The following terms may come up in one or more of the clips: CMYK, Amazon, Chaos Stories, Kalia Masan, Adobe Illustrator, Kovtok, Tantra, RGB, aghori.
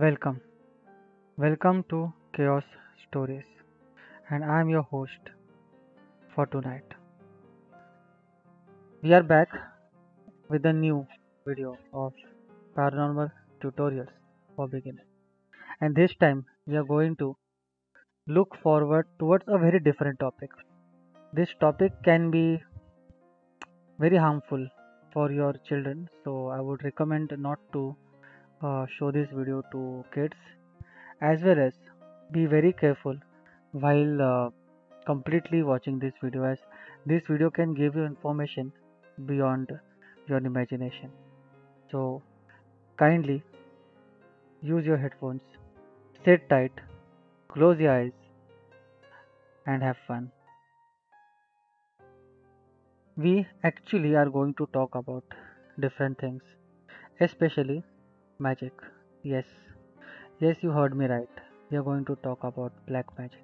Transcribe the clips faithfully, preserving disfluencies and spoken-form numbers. Welcome. Welcome to Chaos Stories, and I am your host for tonight. We are back with a new video of paranormal tutorials for beginners. And this time we are going to look forward towards a very different topic. This topic can be very harmful for your children, so I would recommend not to uh, show this video to kids, as well as be very careful while uh, completely watching this video, as this video can give you information beyond your imagination. So kindly use your headphones, sit tight, close your eyes and have fun. We actually are going to talk about different things, especially magic. Yes, yes, you heard me right. We are going to talk about black magic,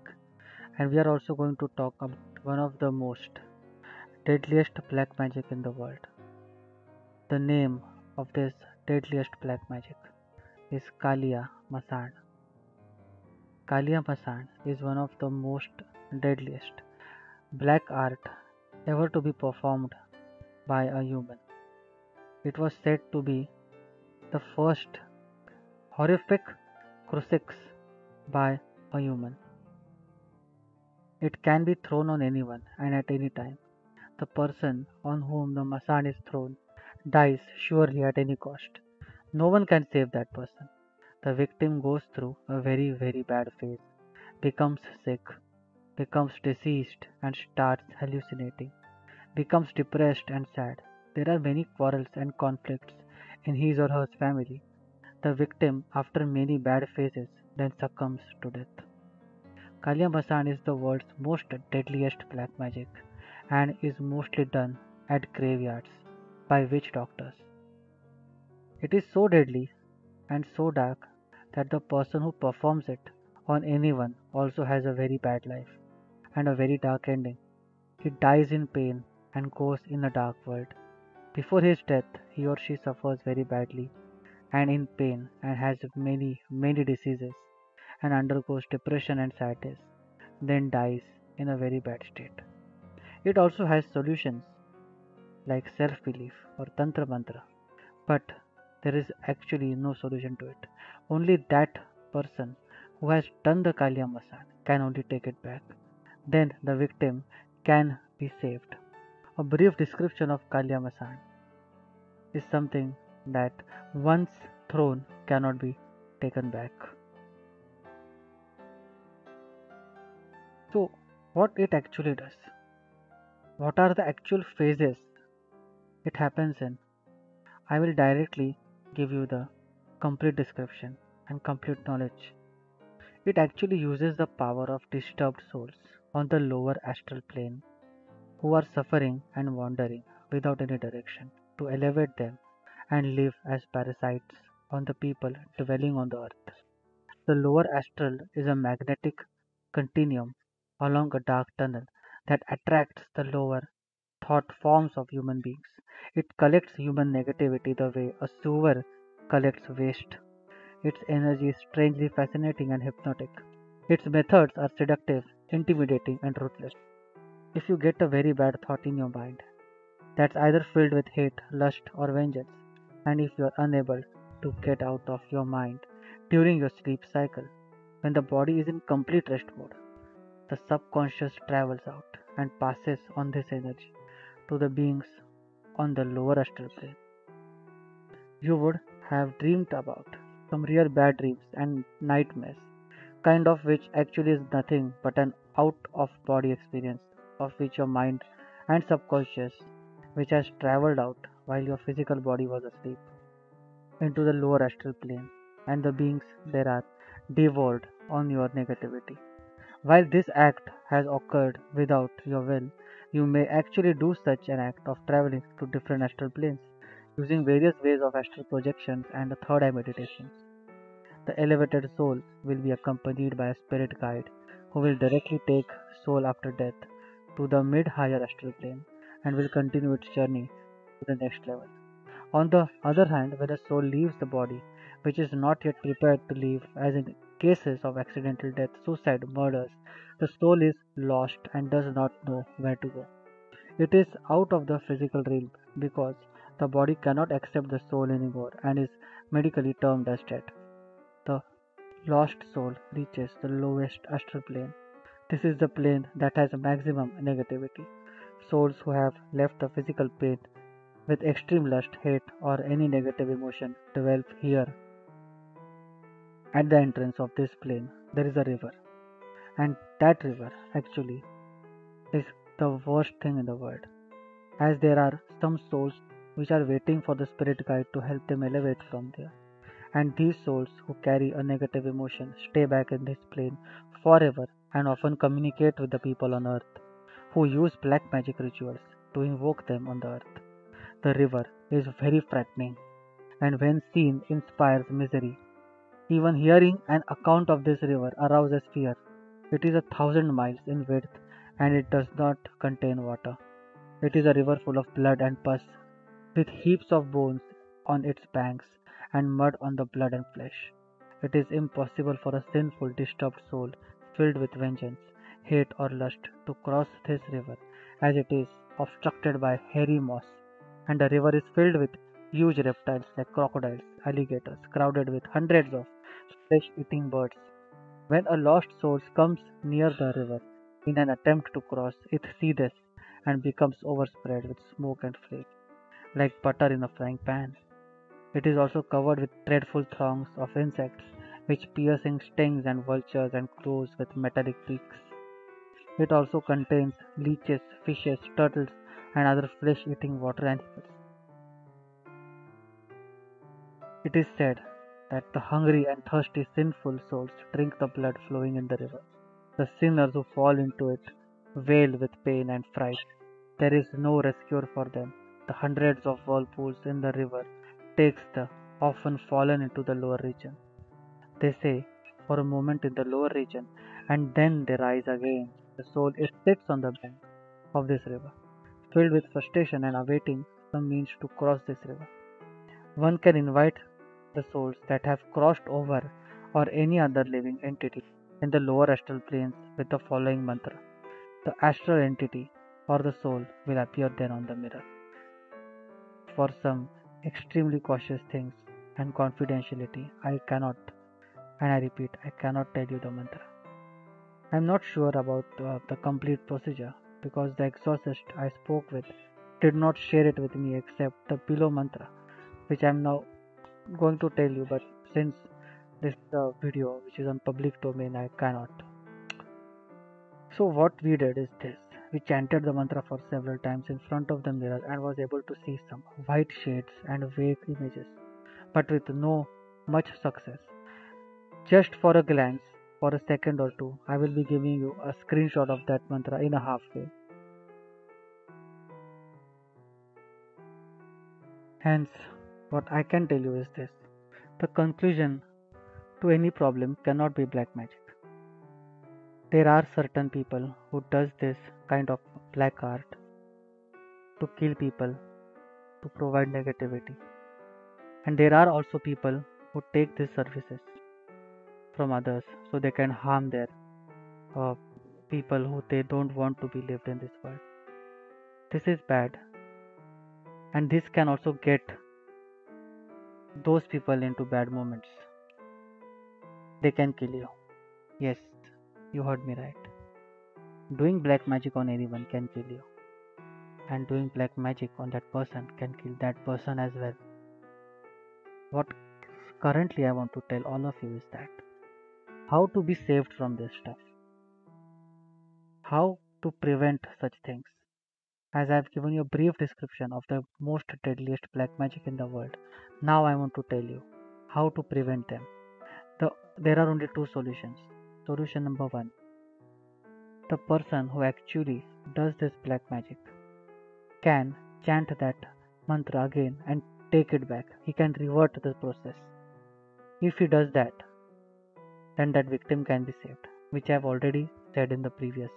and we are also going to talk about one of the most deadliest black magic in the world. The name of this deadliest black magic is Kalia Masan. Kalia Masan is one of the most deadliest black art ever to be performed by a human. It was said to be the first horrific crucifix by a human. It can be thrown on anyone and at any time. The person on whom the Masan is thrown dies surely at any cost. No one can save that person. The victim goes through a very very bad phase, becomes sick, becomes diseased and starts hallucinating, becomes depressed and sad. There are many quarrels and conflicts in his or her family. The victim, after many bad phases, then succumbs to death. Kalia Masan is the world's most deadliest black magic and is mostly done at graveyards by witch doctors. It is so deadly and so dark that the person who performs it on anyone also has a very bad life and a very dark ending. He dies in pain and goes in a dark world. Before his death, he or she suffers very badly and in pain and has many, many diseases and undergoes depression and sadness, then dies in a very bad state. It also has solutions like self-belief or Tantra Mantra, but there is actually no solution to it. Only that person who has done the Kalia Masan can only take it back. Then the victim can be saved. A brief description of Kalia Masan is something that once thrown cannot be taken back. So what it actually does? What are the actual phases it happens in? I will directly give you the complete description and complete knowledge. It actually uses the power of disturbed souls on the lower astral plane who are suffering and wandering without any direction to elevate them and live as parasites on the people dwelling on the earth. The lower astral is a magnetic continuum along a dark tunnel that attracts the lower thought forms of human beings. It collects human negativity the way a sewer collects waste. Its energy is strangely fascinating and hypnotic. Its methods are seductive, intimidating and ruthless. If you get a very bad thought in your mind that's either filled with hate, lust or vengeance, and if you are unable to get out of your mind during your sleep cycle, when the body is in complete rest mode, the subconscious travels out and passes on this energy to the beings on the lower astral plane. You would have dreamed about some real bad dreams and nightmares, kind of which actually is nothing but an out-of-body experience of which your mind and subconscious, which has travelled out while your physical body was asleep, into the lower astral plane, and the beings there are devoured on your negativity. While this act has occurred without your will, you may actually do such an act of travelling to different astral planes using various ways of astral projections and the third eye meditations. The elevated soul will be accompanied by a spirit guide who will directly take soul after death to the mid-higher astral plane and will continue its journey to the next level. On the other hand, when a soul leaves the body, which is not yet prepared to leave, as in cases of accidental death, suicide, murders. The soul is lost and does not know where to go. It is out of the physical realm because the body cannot accept the soul anymore and is medically termed as dead. The lost soul reaches the lowest astral plane. This is the plane that has maximum negativity. Souls who have left the physical plane with extreme lust, hate, or any negative emotion dwell here. At the entrance of this plane, there is a river. And that river, actually, is the worst thing in the world, as there are some souls which are waiting for the spirit guide to help them elevate from there. And these souls who carry a negative emotion stay back in this plane forever and often communicate with the people on earth, who use black magic rituals to invoke them on the earth. The river is very frightening, and when seen inspires misery. Even hearing an account of this river arouses fear. It is a thousand miles in width and it does not contain water. It is a river full of blood and pus, with heaps of bones on its banks and mud on the blood and flesh. It is impossible for a sinful, disturbed soul filled with vengeance, hate, or lust to cross this river, as it is obstructed by hairy moss, and the river is filled with huge reptiles like crocodiles, alligators, crowded with hundreds of flesh-eating birds. When a lost soul comes near the river in an attempt to cross, it seethes and becomes overspread with smoke and flame, like butter in a frying pan. It is also covered with dreadful throngs of insects, which piercing stings and vultures and crows with metallic beaks. It also contains leeches, fishes, turtles, and other flesh-eating water animals. It is said that the hungry and thirsty sinful souls drink the blood flowing in the river. The sinners who fall into it wail with pain and fright. There is no rescuer for them. The hundreds of whirlpools in the river takes the often fallen into the lower region. They say for a moment in the lower region, and then they rise again. The soul sits on the bank of this river, filled with frustration and awaiting some means to cross this river. One can invite the souls that have crossed over, or any other living entity, in the lower astral planes with the following mantra. The astral entity or the soul will appear then on the mirror. For some extremely cautious things and confidentiality, I cannot, and I repeat, I cannot tell you the mantra. I am not sure about uh, the complete procedure because the exorcist I spoke with did not share it with me except the below mantra, which I am now going to tell you, but since this uh, video which is on public domain, I cannot. So what we did is this. We chanted the mantra for several times in front of the mirror and was able to see some white shades and vague images, but with no much success. Just for a glance, for a second or two, I will be giving you a screenshot of that mantra in a halfway. Hence, what I can tell you is this. The conclusion to any problem cannot be black magic. There are certain people who does this kind of black art to kill people, to provide negativity. And there are also people who take these services from others so they can harm their uh, people who they don't want to be lived in this world. This is bad. And this can also get those people into bad moments. They can kill you. Yes. You heard me right. Doing black magic on anyone can kill you. And doing black magic on that person can kill that person as well. What currently I want to tell all of you is that how to be saved from this stuff. How to prevent such things. As I have given you a brief description of the most deadliest black magic in the world, now I want to tell you how to prevent them. The, there are only two solutions. Solution number one. The person who actually does this black magic can chant that mantra again and take it back. He can revert the process. If he does that, then that victim can be saved, which I have already said in the previous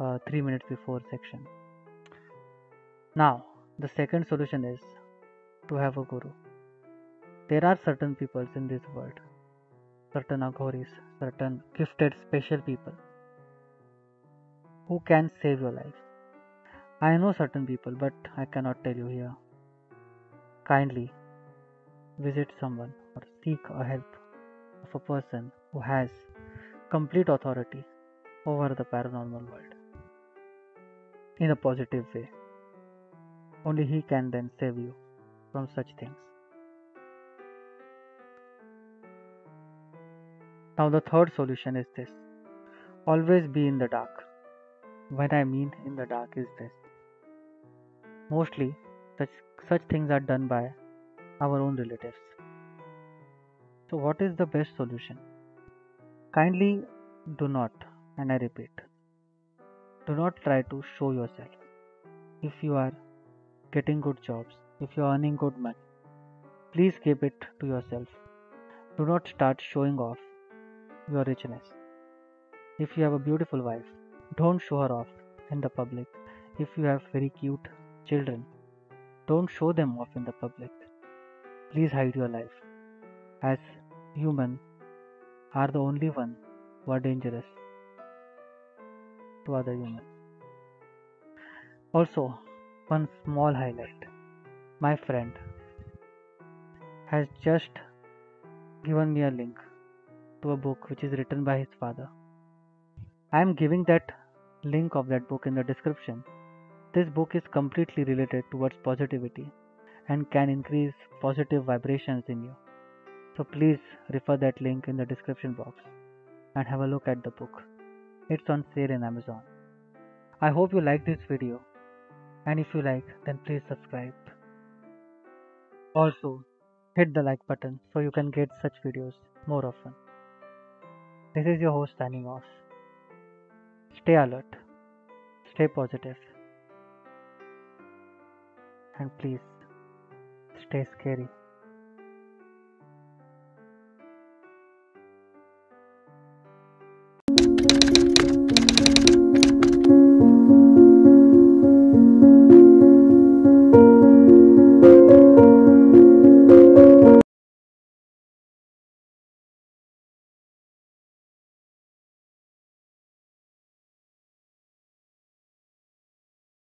uh, three minutes before section. Now, the second solution is to have a guru. There are certain peoples in this world, certain aghoris, certain gifted special people who can save your life. I know certain people, but I cannot tell you here. Kindly visit someone or seek a help of a person who has complete authority over the paranormal world in a positive way. Only he can then save you from such things. Now the third solution is this. Always be in the dark. When I mean in the dark is this. Mostly such, such things are done by our own relatives. So what is the best solution? Kindly do not, and I repeat, do not try to show yourself. If you are getting good jobs, if you are earning good money, please keep it to yourself. Do not start showing off your richness. If you have a beautiful wife, don't show her off in the public. If you have very cute children, don't show them off in the public. Please hide your life, as humans are the only ones who are dangerous to other humans. Also, one small highlight. My friend has just given me a link to a book which is written by his father. I am giving that link of that book in the description. This book is completely related towards positivity and can increase positive vibrations in you. So please refer that link in the description box and have a look at the book. It's on sale in Amazon. I hope you like this video, and if you like, then please subscribe. Also, hit the like button so you can get such videos more often. This is your host signing off. Stay alert, stay positive, and please stay scary.